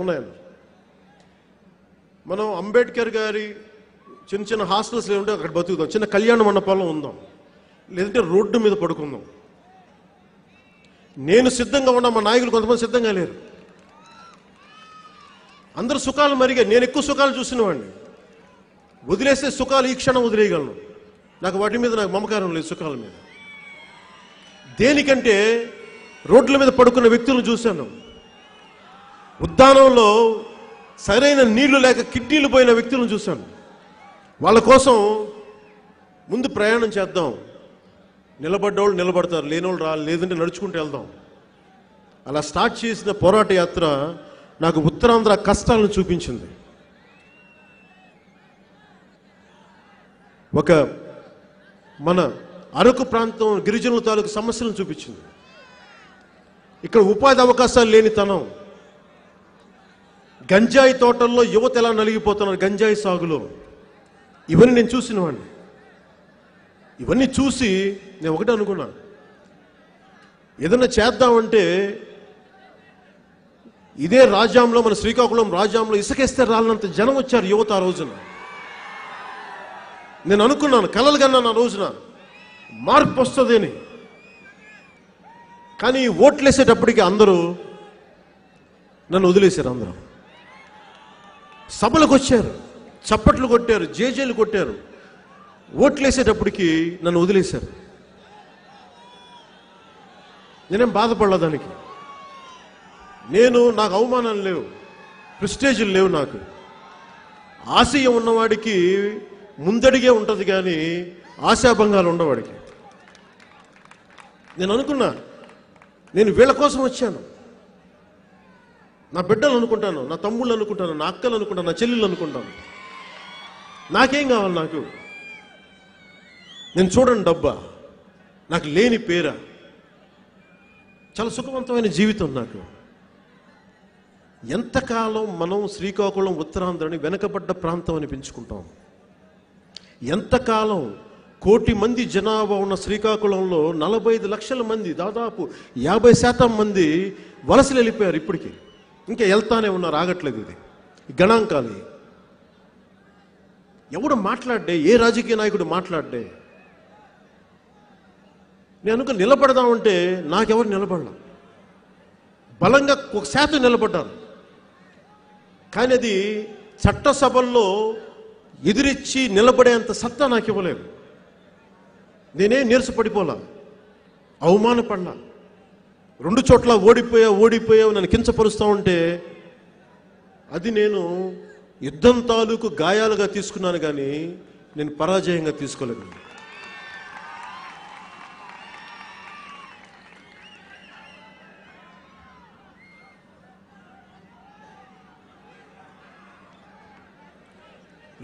ఉన్నాయండి. మనం అంబేద్కర్ గారి చిన్న చిన్న హాస్టల్స్లో ఉంటే అక్కడ బతుకుదాం, చిన్న కళ్యాణ మండపాల్లో ఉందాం, లేదంటే రోడ్డు మీద పడుకుందాం. నేను సిద్ధంగా ఉన్నా, మా నాయకులు కొంతమంది సిద్ధంగా లేరు. అందరు సుఖాలు మరిగా, నేను ఎక్కువ సుఖాలు చూసినవాడిని. వదిలేసే సుఖాలు ఈ క్షణం వదిలేయగలను, నాకు వాటి మీద నాకు మమకారం లేదు. సుఖాల మీద దేనికంటే రోడ్ల మీద పడుకున్న వ్యక్తులను చూశాను, ఉద్దానంలో సరైన నీళ్లు లేక కిడ్నీలు పోయిన వ్యక్తులను చూశాను. వాళ్ళ కోసం ముందు ప్రయాణం చేద్దాం, నిలబడ్డవాళ్ళు నిలబడతారు, లేనివాళ్ళు రాలి, లేదంటే నడుచుకుంటూ వెళ్దాం. అలా స్టార్ట్ చేసిన పోరాట యాత్ర నాకు ఉత్తరాంధ్ర కష్టాలను చూపించింది. ఒక మన అరకు ప్రాంతం గిరిజనుల తాలూకు సమస్యలను చూపించింది. ఇక్కడ ఉపాధి అవకాశాలు లేనితనం, గంజాయి తోటల్లో యువత ఎలా నలిగిపోతున్నారు గంజాయి సాగులో, ఇవన్నీ నేను చూసిన వాడిని. ఇవన్నీ చూసి నేను ఒకటే అనుకున్నా, ఏదన్నా చేద్దామంటే ఇదే రాజ్యాంలో, మన శ్రీకాకుళం రాజ్యాంలో ఇసుకేస్తే రాళ్ళంత జనం వచ్చారు యువత ఆ రోజున. నేను అనుకున్నాను, కలలు కన్నాను ఆ రోజున, మార్పు వస్తుంది అని. కానీ ఓట్లేసేటప్పటికీ అందరూ నన్ను వదిలేశారు. అందరూ సభలకు వచ్చారు, చప్పట్లు కొట్టారు, జేజేలు కొట్టారు. ఓట్లేసేటప్పటికీ నన్ను వదిలేశారు. నేనేం బాధపడలేదానికి, నాకు అవమానాలు లేవు, ప్రెస్టేజీలు లేవు. నాకు ఆశయం ఉన్నవాడికి ముందడిగే ఉంటుంది, కానీ ఆశాభంగాలు ఉండేవాడికి. నేను అనుకున్నా, నేను వీళ్ళ కోసం వచ్చాను, నా బిడ్డలు అనుకుంటాను, నా తమ్ముళ్ళు అనుకుంటాను, నా అక్కలు అనుకుంటాను, నా చెల్లెళ్ళు అనుకుంటాను. నాకేం కావాలి? నాకు నేను చూడండి డబ్బా, నాకు లేని పేరా, చాలా సుఖవంతమైన జీవితం నాకు. ఎంతకాలం మనం శ్రీకాకుళం ఉత్తరాంధ్రని వెనకబడ్డ ప్రాంతం అని పెంచుకుంటాం? ఎంతకాలం 1 కోటి మంది జనాభా ఉన్న శ్రీకాకుళంలో 45 లక్షల మంది, దాదాపు 50% మంది వలసలు వెళ్ళిపోయారు. ఇప్పటికీ ఇంకా వెళ్తానే ఉన్నారు, ఆగట్లేదు. ఇది గణాంకాలు ఎవడు మాట్లాడే, ఏ రాజకీయ నాయకుడు మాట్లాడే? నేను నిలబడదామంటే నాకెవరు నిలబడలా. బలంగా 1% నిలబడ్డారు, కానీ అది చట్టసభల్లో ఎదురిచ్చి నిలబడేంత సత్తా నాకు ఇవ్వలేదు. నేనే నీరసపడిపోలా, అవమానపడలా. 2 చోట్ల ఓడిపోయావు నన్ను కించపరుస్తూ ఉంటే అది నేను యుద్ధం తాలూకు గాయాలుగా తీసుకున్నాను, కానీ నేను పరాజయంగా తీసుకోలేదు.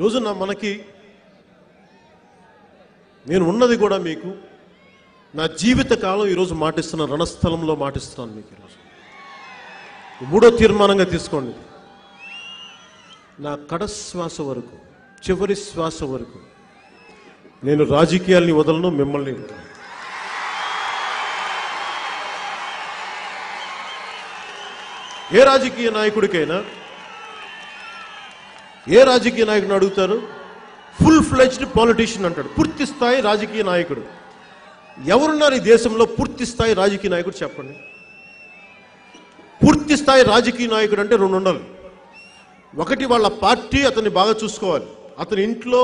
రోజున మనకి నేను ఉన్నది కూడా మీకు, నా జీవితకాలం ఈరోజు మాటిస్తున్న రణస్థలంలో మాటిస్తున్నాను మీకు. ఈరోజు 3వ తీర్మానంగా తీసుకోండి, నా కడశ్వాస వరకు, చివరి శ్వాస వరకు నేను రాజకీయాల్ని వదలను, మిమ్మల్ని వదలను. ఏ రాజకీయ నాయకుడికైనా, ఏ రాజకీయ నాయకుడిని అడుగుతారు, ఫుల్ ఫ్లెజ్డ్ పాలిటీషియన్ అంటాడు, పూర్తి స్థాయి రాజకీయ నాయకుడు. ఎవరున్నారు ఈ దేశంలో పూర్తి స్థాయి రాజకీయ నాయకుడు? చెప్పండి. పూర్తి స్థాయి రాజకీయ నాయకుడు అంటే 2 ఉండాలి. ఒకటి వాళ్ళ పార్టీ అతన్ని బాగా చూసుకోవాలి, అతని ఇంట్లో